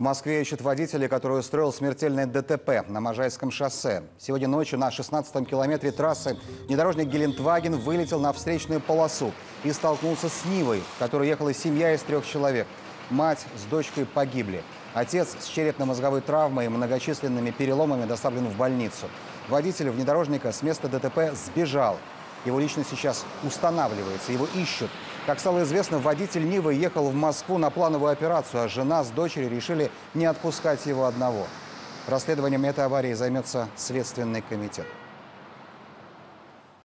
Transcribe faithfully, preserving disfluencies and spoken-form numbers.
В Москве ищут водителя, который устроил смертельное ДТП на Можайском шоссе. Сегодня ночью на шестнадцатом километре трассы внедорожник «Гелендваген» вылетел на встречную полосу и столкнулся с «Нивой», в которой ехала семья из трех человек. Мать с дочкой погибли. Отец с черепно-мозговой травмой и многочисленными переломами доставлен в больницу. Водитель внедорожника с места ДТП сбежал. Его личность сейчас устанавливается, его ищут. Как стало известно, водитель «Нивы» ехал в Москву на плановую операцию, а жена с дочерью решили не отпускать его одного. Расследованием этой аварии займется Следственный комитет.